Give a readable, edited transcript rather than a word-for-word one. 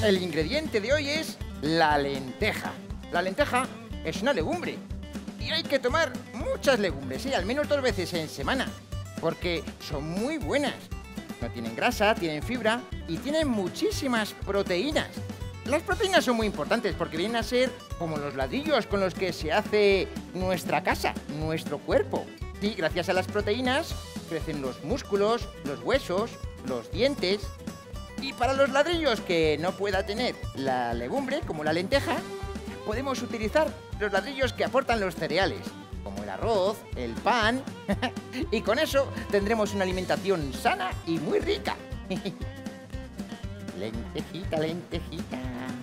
El ingrediente de hoy es la lenteja. La lenteja es una legumbre y hay que tomar muchas legumbres, al menos 2 veces en semana, porque son muy buenas. No tienen grasa, tienen fibra y tienen muchísimas proteínas. Las proteínas son muy importantes porque vienen a ser como los ladrillos con los que se hace nuestra casa, nuestro cuerpo. Y gracias a las proteínas crecen los músculos, los huesos, los dientes. Y para los ladrillos que no pueda tener la legumbre, como la lenteja, podemos utilizar los ladrillos que aportan los cereales, como el arroz, el pan, y con eso tendremos una alimentación sana y muy rica. Lentejita, lentejita.